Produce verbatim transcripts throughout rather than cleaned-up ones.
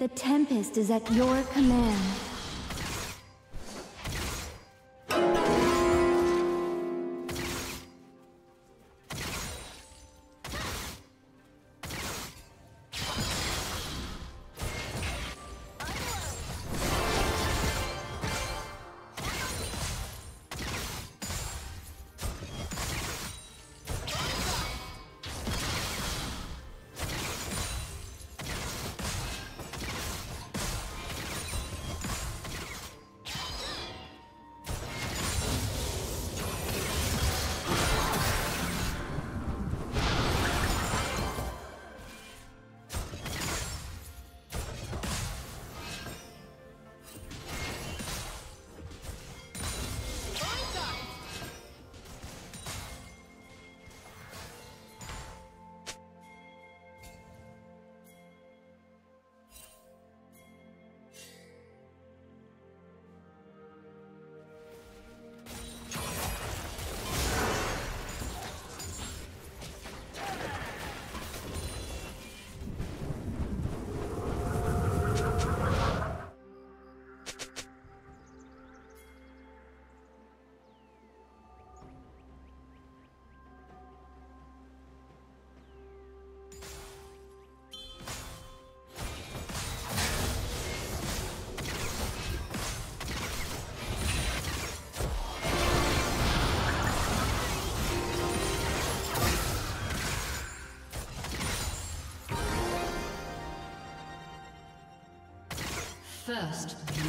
The Tempest is at your command. First blood.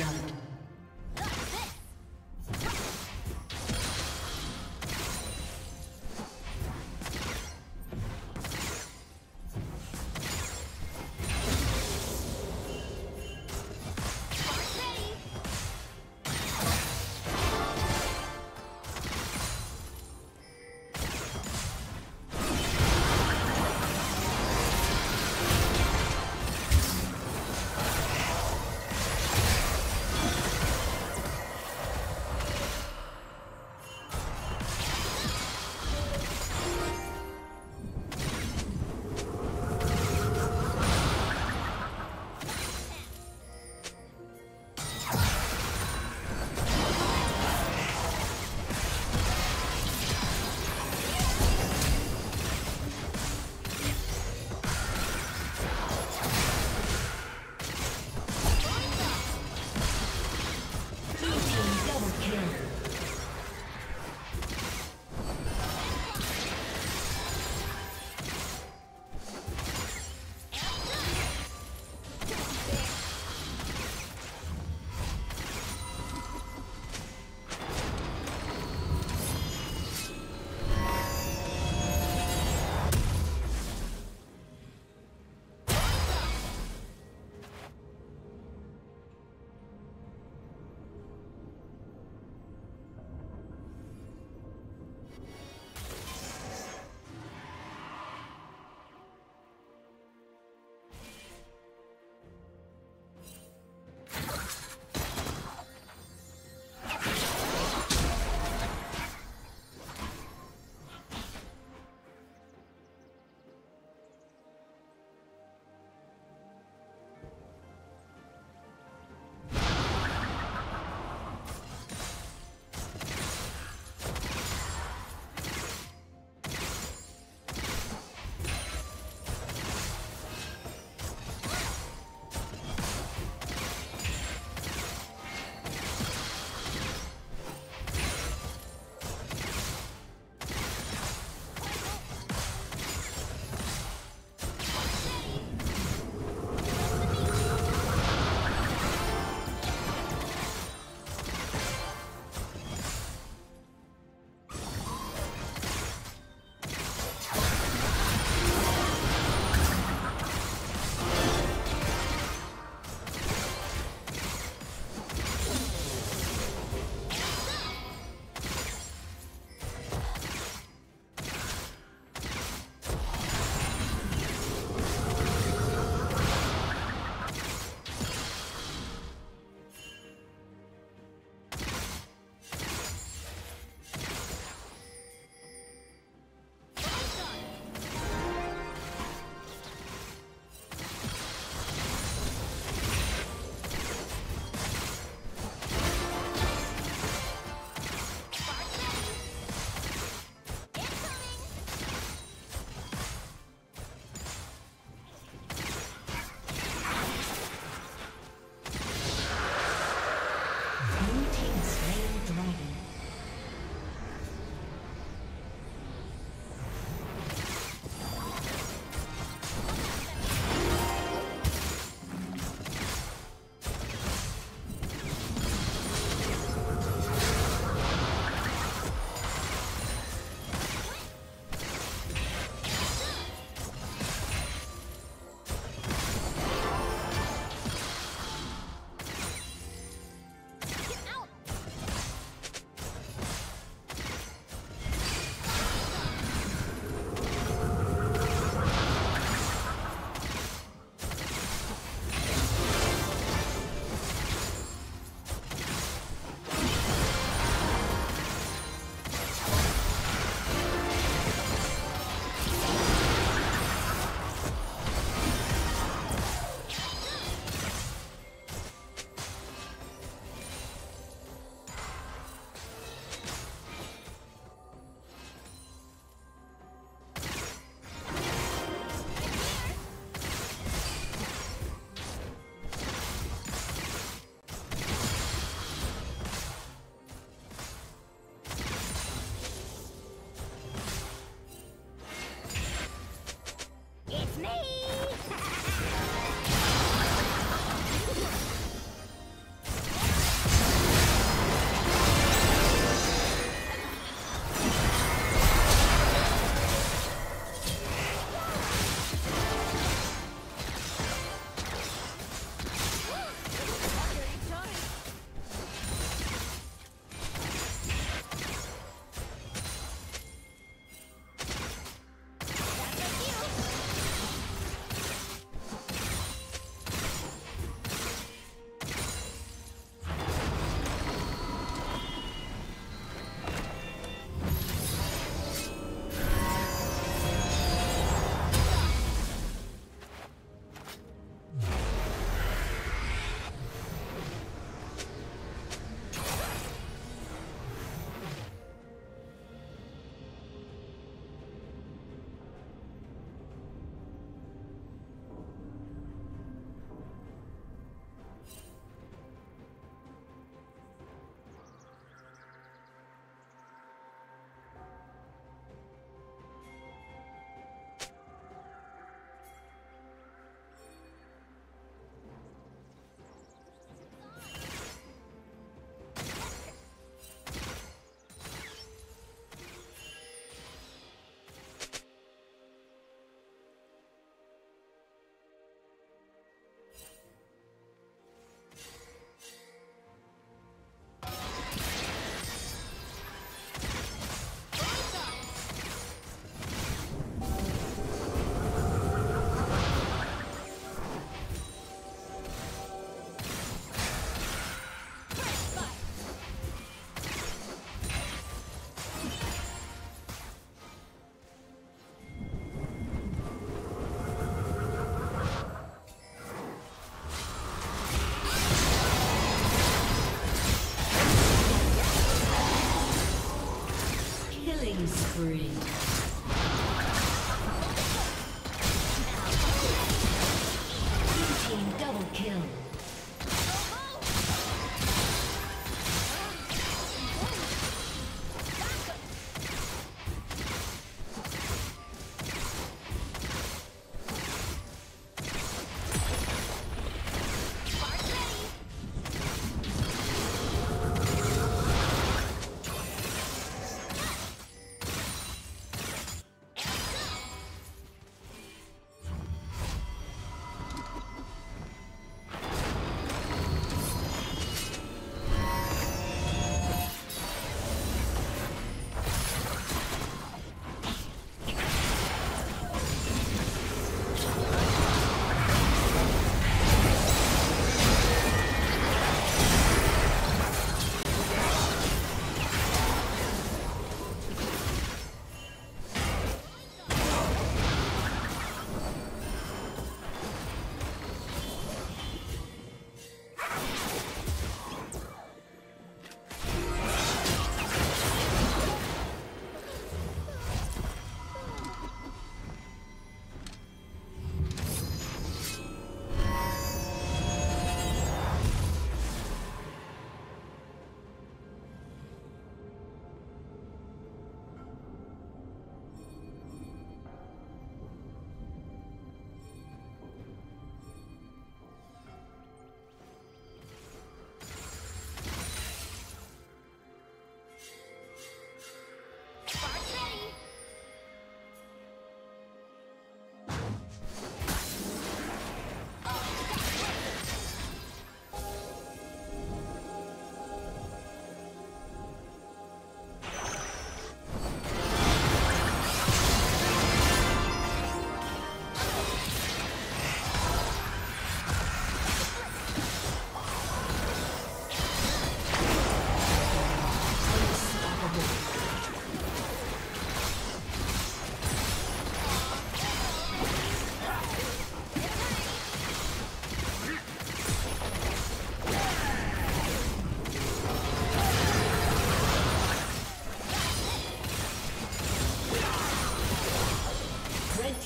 spree. Blue team double kill.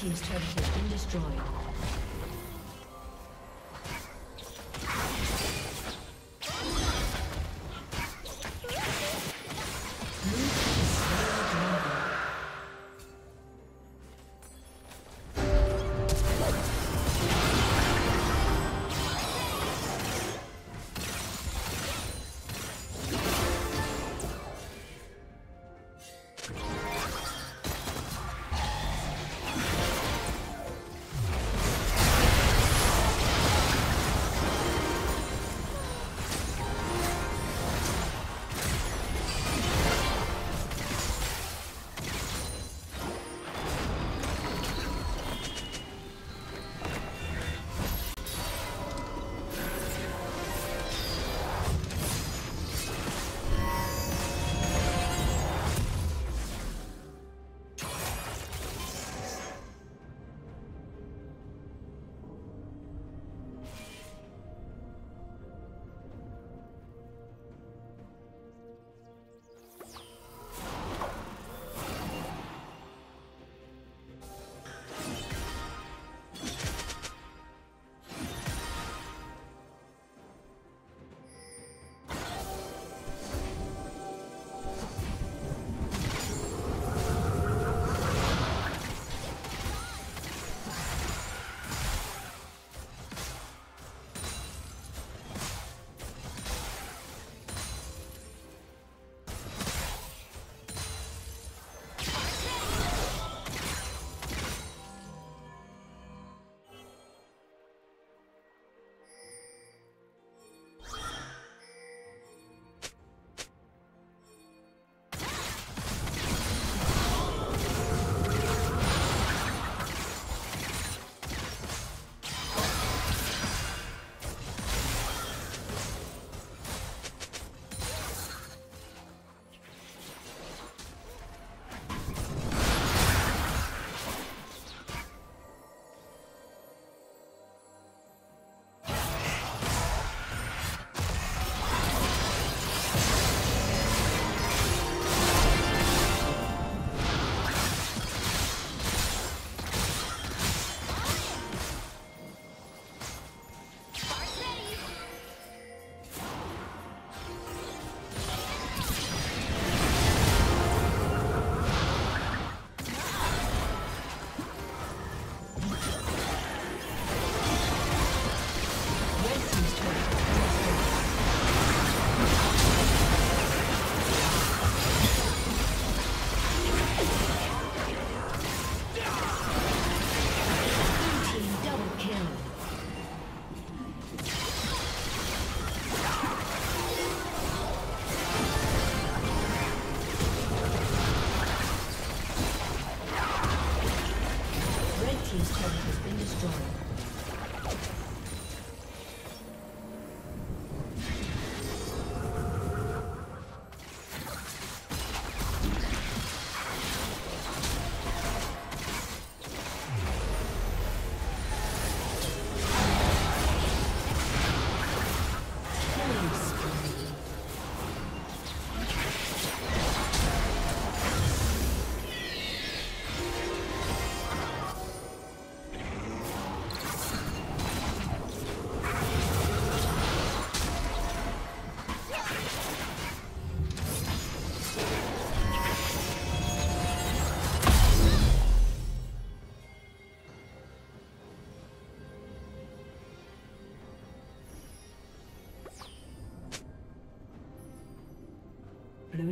His turret has been destroyed. Blue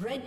Red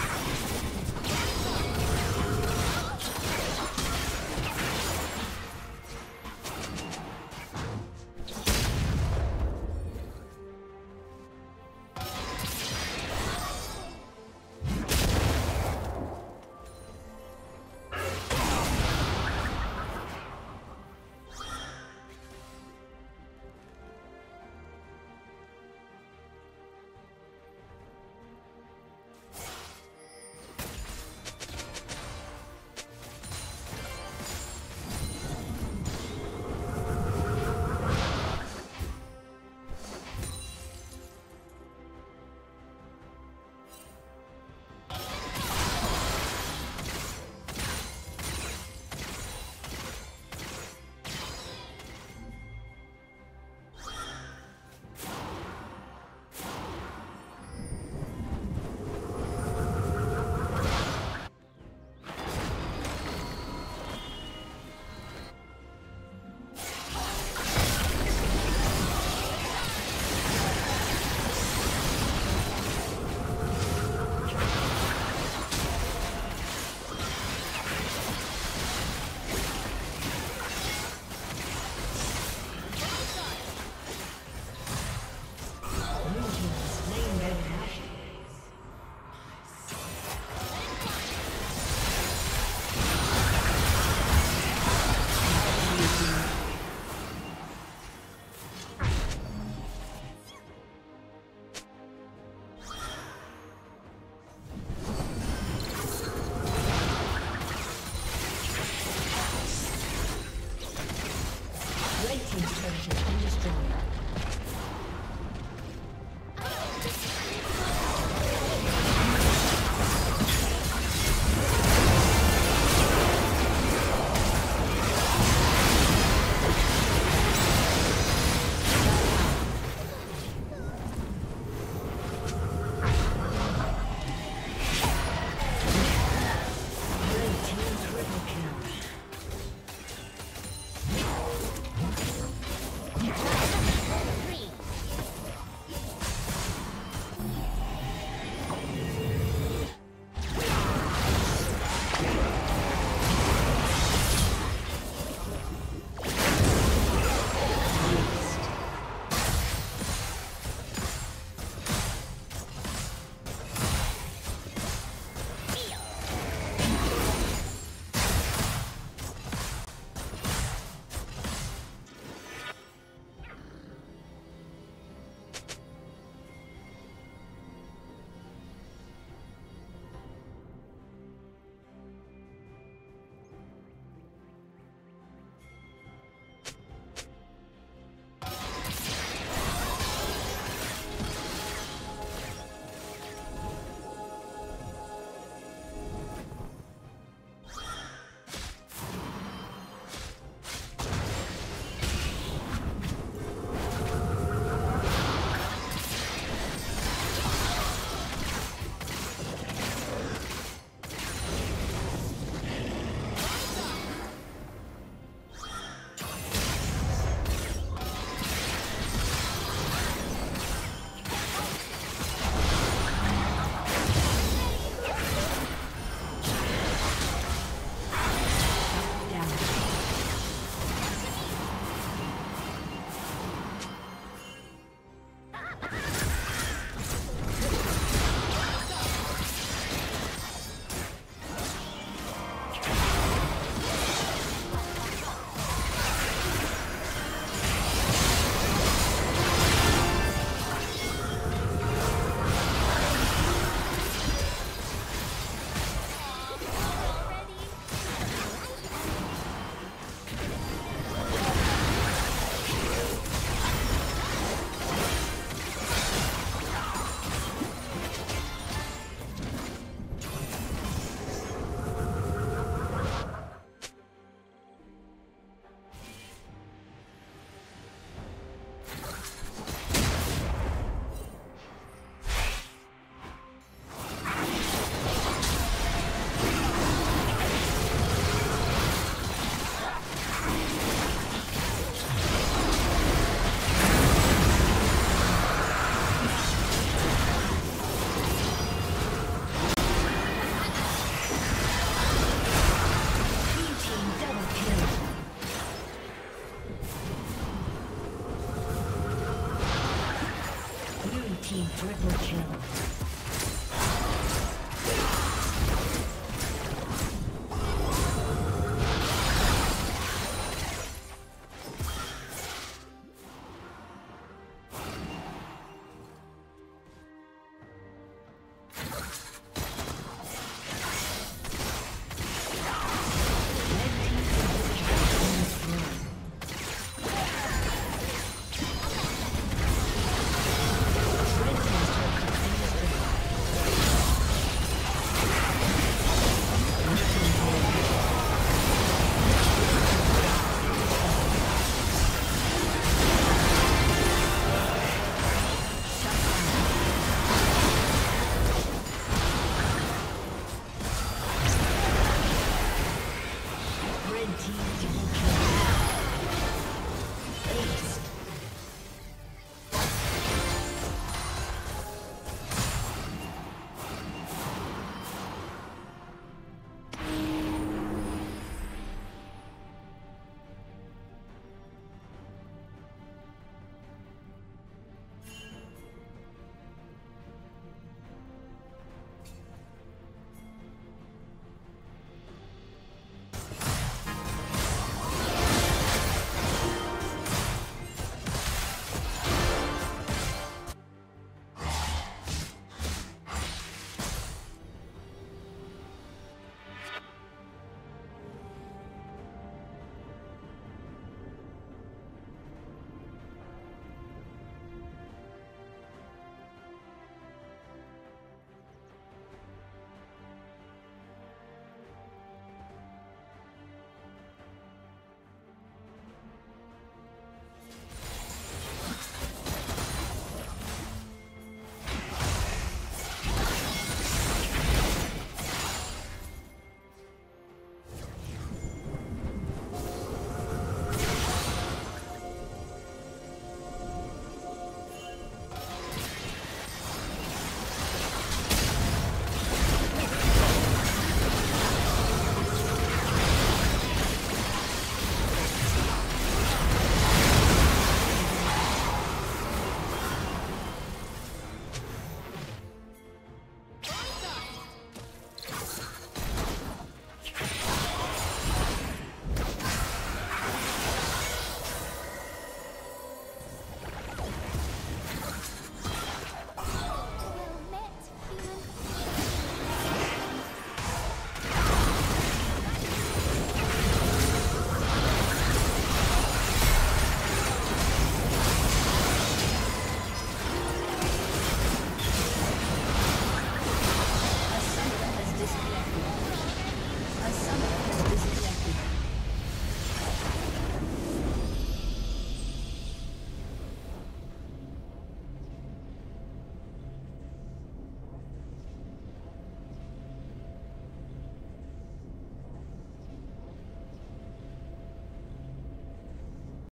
Yeah.